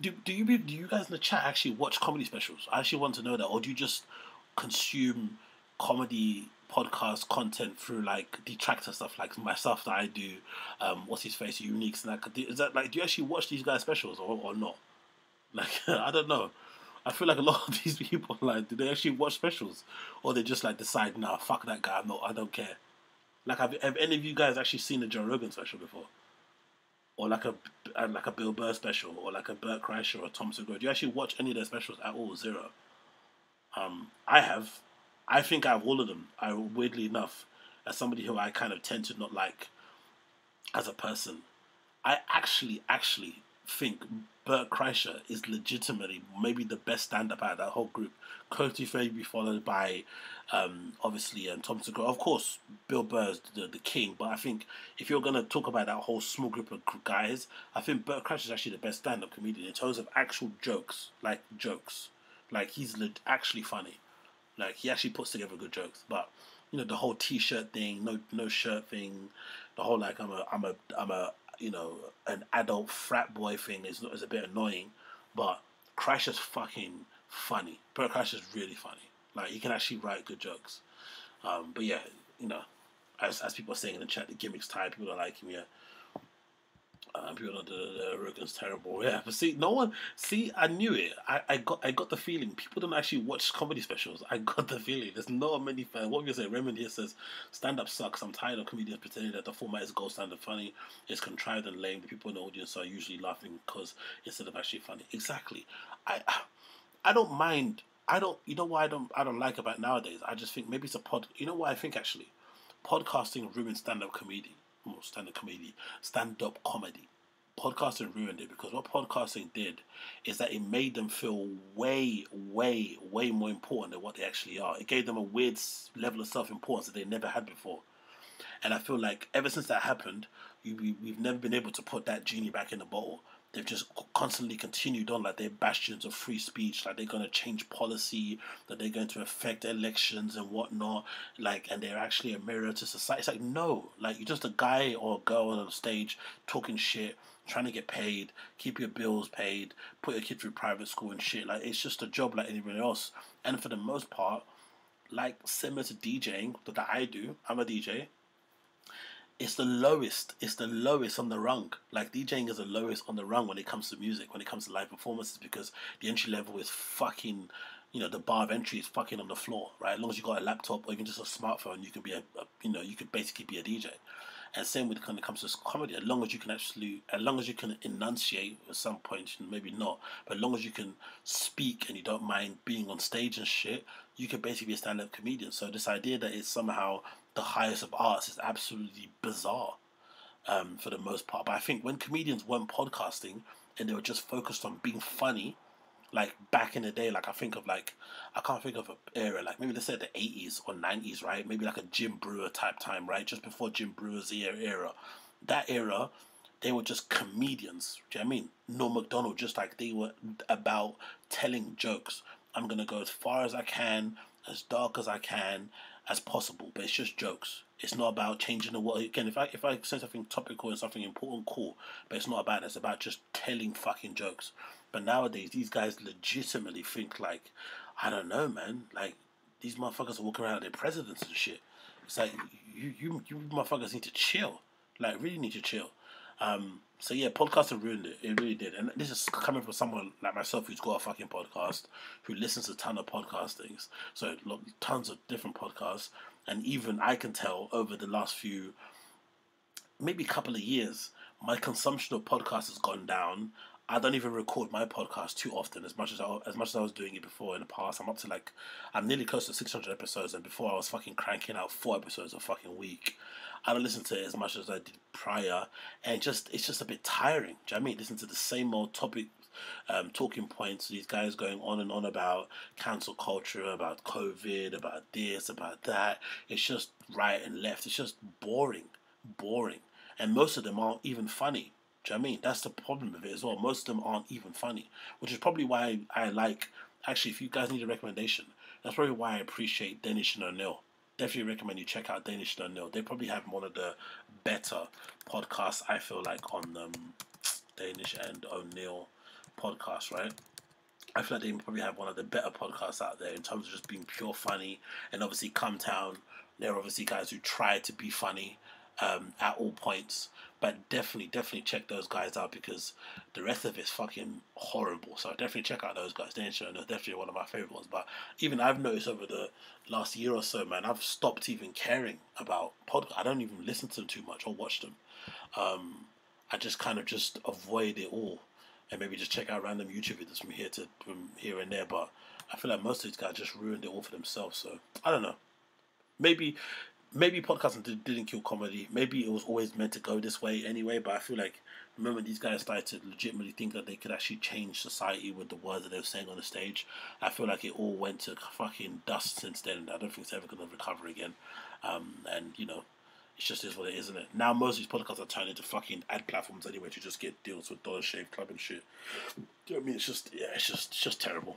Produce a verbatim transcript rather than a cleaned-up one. Do do you do you guys in the chat actually watch comedy specials? I actually want to know that, or do you just consume comedy podcast content through like detractor stuff, like myself that I do? Um, what's his face, Uniques, and that. Is that like, do you actually watch these guys' specials or or not? Like, I don't know. I feel like a lot of these people, like, do they actually watch specials, or they just like decide, nah, fuck that guy, I'm not, I don't care. Like, have, have any of you guys actually seen a Joe Rogan special before? Or like a like a Bill Burr special, or like a Bert Kreischer or Tom Segura? Do you actually watch any of their specials at all? Zero. Um, I have. I think I have all of them. I weirdly enough, as somebody who I kind of tend to not like as a person, I actually actually think Bert Kreischer is legitimately maybe the best stand-up out of that whole group. Coty Fabi followed by um, obviously um, Tom Segura. Of course, Bill Burr's the, the king, but I think if you're going to talk about that whole small group of guys, I think Bert Kreischer is actually the best stand-up comedian in terms of actual jokes, like jokes. Like, he's actually funny. Like, he actually puts together good jokes. But, you know, the whole t-shirt thing, no no shirt thing, the whole like I'm a I'm a I'm a you know, an adult frat boy thing is not is a bit annoying, but Kreischer's fucking funny. Bert Kreischer's really funny. Like, he can actually write good jokes. Um, but yeah, you know, as as people are saying in the chat, the gimmick's tired. People don't like him yet. Uh, people don't. The Rogan's terrible. Yeah, but see, no one. See, I knew it. I I got I got the feeling people don't actually watch comedy specials. I got the feeling there's not many fans. What you say? Raymond here says stand up sucks. I'm tired of comedians pretending that the format is gold standard funny. It's contrived and lame. The people in the audience are usually laughing because instead of actually funny. Exactly. I I don't mind. I don't. You know what I don't. I don't like about nowadays. I just think maybe it's a pod. You know what I think actually, podcasting ruins stand up comedy. Stand-up comedy, stand-up comedy. Podcasting ruined it, because what podcasting did is that it made them feel way, way, way more important than what they actually are. It gave them a weird level of self-importance that they never had before. And I feel like ever since that happened, we, we've never been able to put that genie back in the bottle. They've just constantly continued on like they're bastions of free speech, like they're going to change policy, that they're going to affect elections and whatnot, like, and they're actually a mirror to society. It's like, no, like, you're just a guy or a girl on a stage talking shit, trying to get paid, keep your bills paid, put your kid through private school and shit. Like, it's just a job like anybody else. And for the most part, like, similar to DJing that I do, I'm a D J. It's the lowest, it's the lowest on the rung. Like, DJing is the lowest on the rung when it comes to music, when it comes to live performances, because the entry level is fucking, you know, the bar of entry is fucking on the floor, right? As long as you got a laptop or even just a smartphone, you can be a, a you know, you could basically be a D J. And same when it comes to comedy, as long as you can actually, as long as you can enunciate at some point, maybe not, but as long as you can speak and you don't mind being on stage and shit, you can basically be a stand-up comedian. So this idea that it's somehow the highest of arts is absolutely bizarre, um, for the most part. But I think when comedians weren't podcasting and they were just focused on being funny, like back in the day, like I think of like, I can't think of an era, like maybe let's say the eighties or nineties, right? Maybe like a Jim Brewer type time, right? Just before Jim Brewer's era. That era, they were just comedians. Do you know what I mean? Norm Macdonald, just like they were about telling jokes. I'm going to go as far as I can, as dark as I can, as possible, but it's just jokes. It's not about changing the world. Again, if I if I say something topical and something important, cool. But it's not about that. It's about just telling fucking jokes. But nowadays, these guys legitimately think like, I don't know, man. Like, these motherfuckers are walking around with their presidents and shit. It's like, you you you motherfuckers need to chill. Like, really need to chill. Um. So yeah, podcasts have ruined it. It really did. And this is coming from someone like myself who's got a fucking podcast, who listens to a ton of podcast things. So look, tons of different podcasts. And even I can tell over the last few, maybe couple of years, my consumption of podcasts has gone down. I don't even record my podcast too often as much as I, as much as I was doing it before in the past. I'm up to like, I'm nearly close to six hundred episodes, and before I was fucking cranking out four episodes a fucking week. I don't listen to it as much as I did prior, and just it's just a bit tiring. Do you know what I mean? Listen to the same old topic, um, talking points, these guys going on and on about cancel culture, about COVID, about this, about that. It's just right and left. It's just boring, boring. And most of them aren't even funny. Do you know what I mean? That's the problem with it as well. Most of them aren't even funny, which is probably why I like, actually, if you guys need a recommendation, that's probably why I appreciate Danish and O'Neill. Definitely recommend you check out Danish and O'Neill. They probably have one of the better podcasts, I feel like, on um, Danish and O'Neill. podcasts, right? I feel like they probably have one of the better podcasts out there in terms of just being pure funny. And obviously, Come Town, they're obviously guys who try to be funny um, at all points. But definitely, definitely check those guys out, because the rest of it's fucking horrible. So definitely check out those guys. They're definitely one of my favourite ones. But even I've noticed over the last year or so, man, I've stopped even caring about podcasts. I don't even listen to them too much or watch them. Um, I just kind of just avoid it all. And maybe just check out random YouTube videos from here to from here and there. But I feel like most of these guys just ruined it all for themselves. So I don't know. Maybe maybe podcasting did, didn't kill comedy. Maybe it was always meant to go this way anyway. But I feel like the moment these guys started to legitimately think that they could actually change society with the words that they were saying on the stage, I feel like it all went to fucking dust since then. I don't think it's ever going to recover again. Um, and you know. It's just is what it is, isn't it? Now most of these podcasts are turned into fucking ad platforms anyway to just get deals with Dollar Shave Club and shit. Do you know what I mean? It's just, yeah, it's just, it's just terrible.